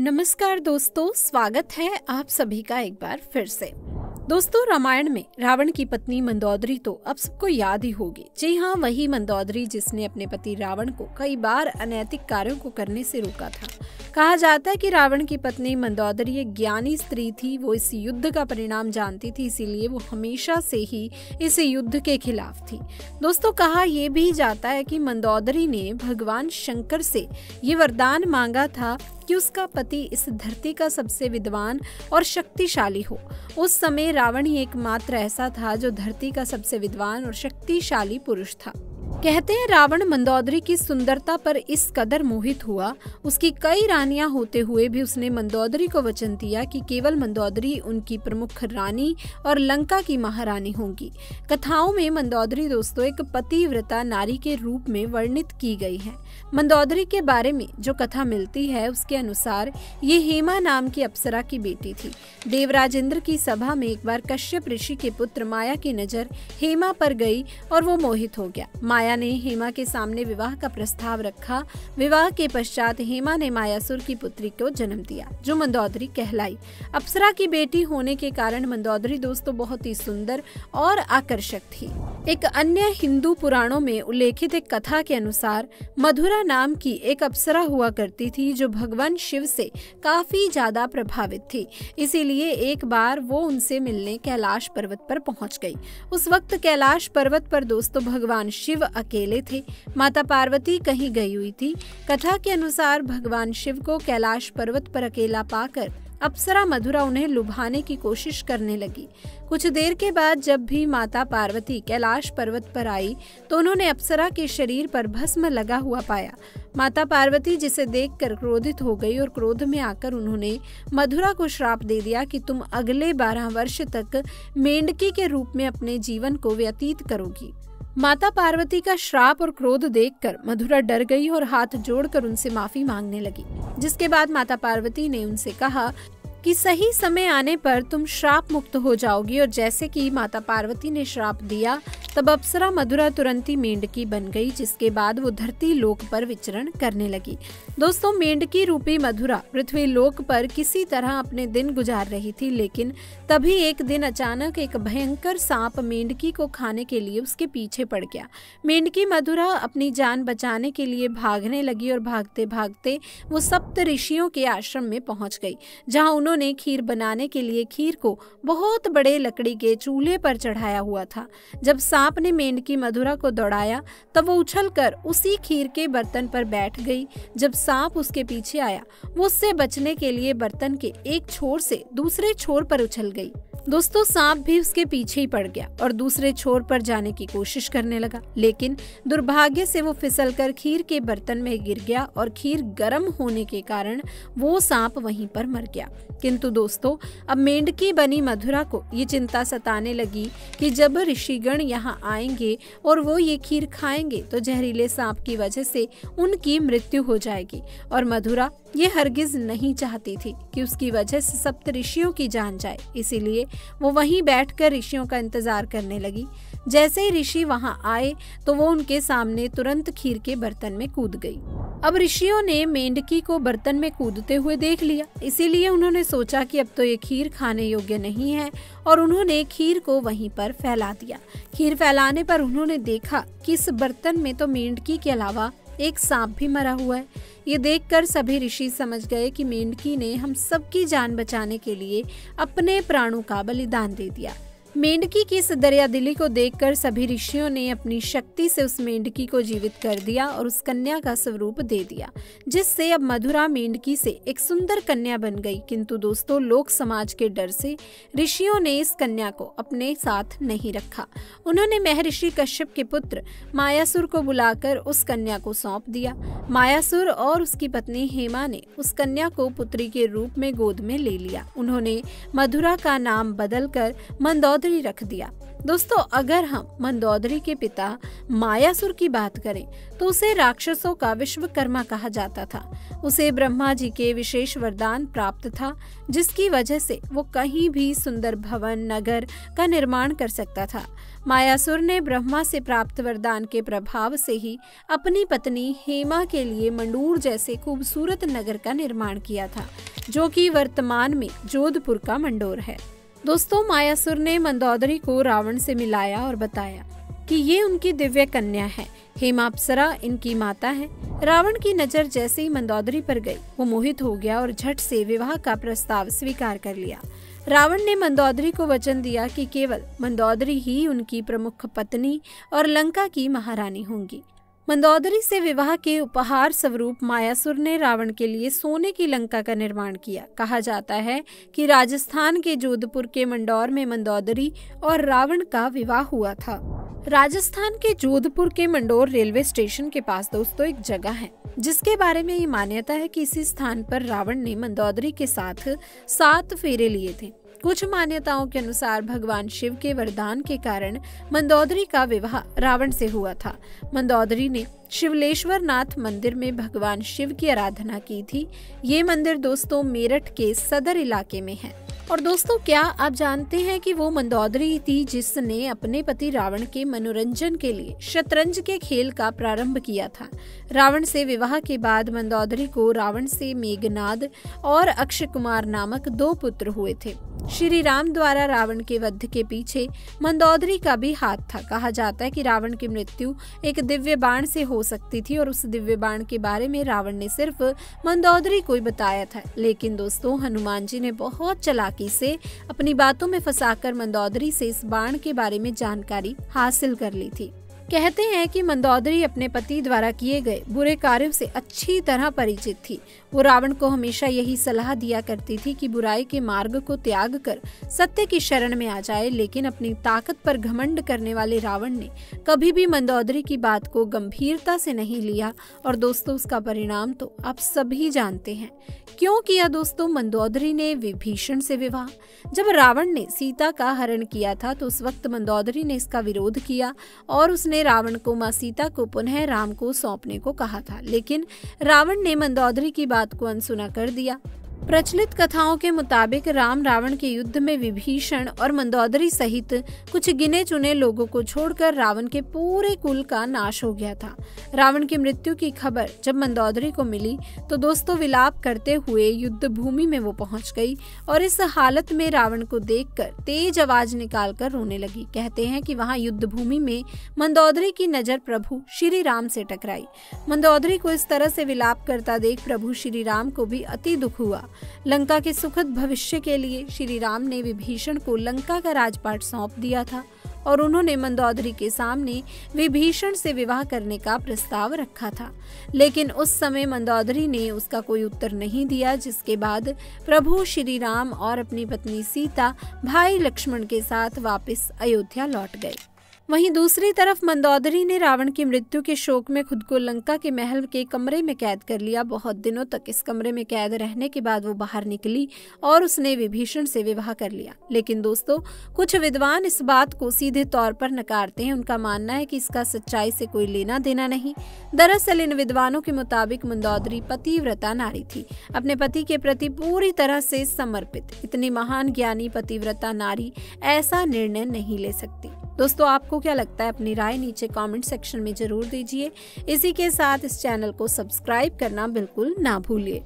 नमस्कार दोस्तों, स्वागत है आप सभी का एक बार फिर से। दोस्तों, रामायण में रावण की पत्नी मंदोदरी तो अब सबको याद ही होगी। जी हाँ, वही मंदोदरी जिसने अपने पति रावण को कई बार अनैतिक कार्यों को करने से रोका था। कहा जाता है कि रावण की पत्नी मंदोदरी एक ज्ञानी स्त्री थी। वो इस युद्ध का परिणाम जानती थी, इसीलिए वो हमेशा से ही इस युद्ध के खिलाफ थी। दोस्तों, कहा यह भी जाता है कि मंदोदरी ने भगवान शंकर से ये वरदान मांगा था कि उसका पति इस धरती का सबसे विद्वान और शक्तिशाली हो। उस समय रावण ही एकमात्र ऐसा था जो धरती का सबसे विद्वान और शक्तिशाली पुरुष था। कहते हैं रावण मंदोदरी की सुंदरता पर इस कदर मोहित हुआ, उसकी कई रानियां होते हुए भी उसने मंदोदरी को वचन दिया कि केवल मंदोदरी उनकी प्रमुख रानी और लंका की महारानी होंगी। कथाओं में मंदोदरी दोस्तों एक पतिव्रता नारी के रूप में वर्णित की गई है। मंदोदरी के बारे में जो कथा मिलती है उसके अनुसार ये हेमा नाम की अप्सरा की बेटी थी। देवराज इंद्र की सभा में एक बार कश्यप ऋषि के पुत्र माया की नजर हेमा पर गई और वो मोहित हो गया। माया ने हेमा के सामने विवाह का प्रस्ताव रखा। विवाह के पश्चात हेमा ने मायासुर की पुत्री को जन्म दिया जो मंदोदरी कहलाई। अप्सरा की बेटी होने के कारण मंदोदरी दोस्तों बहुत ही सुंदर और आकर्षक थी। एक अन्य हिंदू पुराणों में उल्लेखित एक कथा के अनुसार मधुरा नाम की एक अप्सरा हुआ करती थी जो भगवान शिव से काफी ज्यादा प्रभावित थी। इसीलिए एक बार वो उनसे मिलने कैलाश पर्वत पर पहुंच गई। उस वक्त कैलाश पर्वत पर दोस्तों भगवान शिव अकेले थे। माता पार्वती कहीं गई हुई थी। कथा के अनुसार भगवान शिव को कैलाश पर्वत पर अकेला पाकर अप्सरा मधुरा उन्हें लुभाने की कोशिश करने लगी। कुछ देर के बाद जब भी माता पार्वती कैलाश पर्वत पर आई तो उन्होंने अप्सरा के शरीर पर भस्म लगा हुआ पाया। माता पार्वती जिसे देखकर क्रोधित हो गई और क्रोध में आकर उन्होंने मधुरा को श्राप दे दिया कि तुम अगले 12 वर्ष तक मेंढकी के रूप में अपने जीवन को व्यतीत करोगी। माता पार्वती का श्राप और क्रोध देखकर मधुरा डर गई और हाथ जोड़कर उनसे माफी मांगने लगी। जिसके बाद माता पार्वती ने उनसे कहा कि सही समय आने पर तुम श्राप मुक्त हो जाओगी। और जैसे कि माता पार्वती ने श्राप दिया तब अप्सरा मधुरा तुरंत ही मेंढकी बन गई, जिसके बाद वो धरती लोक पर विचरण करने लगी। दोस्तों, मेंढकी रूपी मधुरा पृथ्वी लोक पर किसी तरह अपने दिन गुजार रही थी, लेकिन तभी एक दिन अचानक एक भयंकर सांप मेंढकी को खाने के लिए उसके पीछे पड़ गया। मेंढकी मधुरा अपनी जान बचाने के लिए भागने लगी और भागते भागते वो सप्त ऋषियों के आश्रम में पहुंच गई, जहाँ उन्होंने खीर बनाने के लिए खीर को बहुत बड़े लकड़ी के चूल्हे पर चढ़ाया हुआ था। जब सांप ने मेंढकी मधुरा को दौड़ाया तब वो उछलकर उसी खीर के बर्तन पर बैठ गई। जब सांप उसके पीछे आया वो उससे बचने के लिए बर्तन के एक छोर से दूसरे छोर पर उछल गई। दोस्तों, सांप भी उसके पीछे ही पड़ गया और दूसरे छोर पर जाने की कोशिश करने लगा, लेकिन दुर्भाग्य से वो फिसलकर खीर के बर्तन में गिर गया और खीर गर्म होने के कारण वो सांप वहीं पर मर गया। किंतु दोस्तों, अब मेंढकी बनी मधुरा को ये चिंता सताने लगी कि जब ऋषिगण यहाँ आएंगे और वो ये खीर खाएंगे तो जहरीले सांप की वजह से उनकी मृत्यु हो जाएगी। और मधुरा ये हरगिज नहीं चाहती थी कि उसकी वजह से सप्त ऋषियों की जान जाए, इसीलिए वो वहीं बैठकर ऋषियों का इंतजार करने लगी। जैसे ही ऋषि वहां आए तो वो उनके सामने तुरंत खीर के बर्तन में कूद गई। अब ऋषियों ने मेंढकी को बर्तन में कूदते हुए देख लिया, इसीलिए उन्होंने सोचा कि अब तो ये खीर खाने योग्य नहीं है और उन्होंने खीर को वहीं पर फैला दिया। खीर फैलाने पर उन्होंने देखा कि इस बर्तन में तो मेंढकी के अलावा एक सांप भी मरा हुआ है। ये देखकर सभी ऋषि समझ गए कि मेंढकी ने हम सबकी जान बचाने के लिए अपने प्राणों का बलिदान दे दिया। मेंढकी की इस दरियादिली को देखकर सभी ऋषियों ने अपनी शक्ति से उस मेंढकी को जीवित कर दिया और उस कन्या का स्वरूप दे दिया, जिससे अब मधुरा मेंढकी से एक सुंदर कन्या बन गई। किंतु दोस्तों, लोक समाज के डर से ऋषियों ने इस कन्या को अपने साथ नहीं रखा। उन्होंने महर्षि कश्यप के पुत्र मायासुर को बुलाकर उस कन्या को सौंप दिया। मायासुर और उसकी पत्नी हेमा ने उस कन्या को पुत्री के रूप में गोद में ले लिया। उन्होंने मधुरा का नाम बदलकर मंदोदरी रख दिया। दोस्तों, अगर हम मंदोदरी के पिता मायासुर की बात करें तो उसे राक्षसों का विश्वकर्मा कहा जाता था। उसे ब्रह्मा जी के विशेष वरदान प्राप्त था, जिसकी वजह से वो कहीं भी सुंदर भवन नगर का निर्माण कर सकता था। मायासुर ने ब्रह्मा से प्राप्त वरदान के प्रभाव से ही अपनी पत्नी हेमा के लिए मंडूर जैसे खूबसूरत नगर का निर्माण किया था, जो कि वर्तमान में जोधपुर का मंडोर है। दोस्तों, मायासुर ने मंदोदरी को रावण से मिलाया और बताया कि ये उनकी दिव्य कन्या है, हेमा अप्सरा इनकी माता है। रावण की नजर जैसे ही मंदोदरी पर गई, वो मोहित हो गया और झट से विवाह का प्रस्ताव स्वीकार कर लिया। रावण ने मंदोदरी को वचन दिया कि केवल मंदोदरी ही उनकी प्रमुख पत्नी और लंका की महारानी होंगी। मंदोदरी से विवाह के उपहार स्वरूप मायासुर ने रावण के लिए सोने की लंका का निर्माण किया। कहा जाता है कि राजस्थान के जोधपुर के मंडोर में मंदोदरी और रावण का विवाह हुआ था। राजस्थान के जोधपुर के मंडोर रेलवे स्टेशन के पास दोस्तों एक जगह है, जिसके बारे में ये मान्यता है कि इसी स्थान पर रावण ने मंदोदरी के साथ 7 फेरे लिए थे। कुछ मान्यताओं के अनुसार भगवान शिव के वरदान के कारण मंदोदरी का विवाह रावण से हुआ था। मंदोदरी ने शिवलेश्वर नाथ मंदिर में भगवान शिव की आराधना की थी। ये मंदिर दोस्तों मेरठ के सदर इलाके में है। और दोस्तों, क्या आप जानते हैं कि वो मंदोदरी थी जिसने अपने पति रावण के मनोरंजन के लिए शतरंज के खेल का प्रारंभ किया था। रावण से विवाह के बाद मंदोदरी को रावण से मेघनाद और अक्षकुमार नामक 2 पुत्र हुए थे। श्री राम द्वारा रावण के वध के पीछे मंदोदरी का भी हाथ था। कहा जाता है कि रावण की मृत्यु एक दिव्य बाण से हो सकती थी और उस दिव्य बाण के बारे में रावण ने सिर्फ मंदोदरी को ही बताया था। लेकिन दोस्तों, हनुमान जी ने बहुत चालाकी से अपनी बातों में फंसाकर मंदोदरी से इस बाण के बारे में जानकारी हासिल कर ली थी। कहते हैं कि मंदोदरी अपने पति द्वारा किए गए बुरे कार्यों से अच्छी तरह परिचित थी। वो रावण को हमेशा यही सलाह दिया करती थी कि बुराई के मार्ग को त्याग कर सत्य की शरण में आ जाए। लेकिन अपनी ताकत पर घमंड करने वाले रावण ने कभी भी मंदोदरी की बात को गंभीरता से नहीं लिया। और दोस्तों, उसका परिणाम तो आप सभी जानते हैं। क्यों किया दोस्तों? मंदोदरी ने विभीषण से विवाह। जब रावण ने सीता का हरण किया था तो उस वक्त मंदोदरी ने इसका विरोध किया और उसने रावण को मां सीता को पुनः राम को सौंपने को कहा था। लेकिन रावण ने मंदोदरी की बात को अनसुना कर दिया। प्रचलित कथाओं के मुताबिक राम रावण के युद्ध में विभीषण और मंदोदरी सहित कुछ गिने चुने लोगों को छोड़कर रावण के पूरे कुल का नाश हो गया था। रावण की मृत्यु की खबर जब मंदोदरी को मिली तो दोस्तों विलाप करते हुए युद्ध भूमि में वो पहुंच गई और इस हालत में रावण को देखकर तेज आवाज निकालकर रोने लगी। कहते हैं कि वहां युद्ध भूमि में मंदोदरी की नजर प्रभु श्री राम से टकराई। मंदोदरी को इस तरह से विलाप करता देख प्रभु श्री राम को भी अति दुख हुआ। लंका के सुखद भविष्य के लिए श्री राम ने विभीषण को लंका का राजपाट सौंप दिया था और उन्होंने मंदोदरी के सामने विभीषण से विवाह करने का प्रस्ताव रखा था। लेकिन उस समय मंदोदरी ने उसका कोई उत्तर नहीं दिया, जिसके बाद प्रभु श्री राम और अपनी पत्नी सीता भाई लक्ष्मण के साथ वापस अयोध्या लौट गए। वहीं दूसरी तरफ मंदोदरी ने रावण की मृत्यु के शोक में खुद को लंका के महल के कमरे में कैद कर लिया। बहुत दिनों तक इस कमरे में कैद रहने के बाद वो बाहर निकली और उसने विभीषण से विवाह कर लिया। लेकिन दोस्तों, कुछ विद्वान इस बात को सीधे तौर पर नकारते हैं। उनका मानना है कि इसका सच्चाई से कोई लेना देना नहीं। दरअसल इन विद्वानों के मुताबिक मंदोदरी पतिव्रता नारी थी, अपने पति के प्रति पूरी तरह से समर्पित। इतनी महान ज्ञानी पतिव्रता नारी ऐसा निर्णय नहीं ले सकती। दोस्तों, आपको क्या लगता है? अपनी राय नीचे कमेंट सेक्शन में जरूर दीजिए। इसी के साथ इस चैनल को सब्सक्राइब करना बिल्कुल ना भूलिए।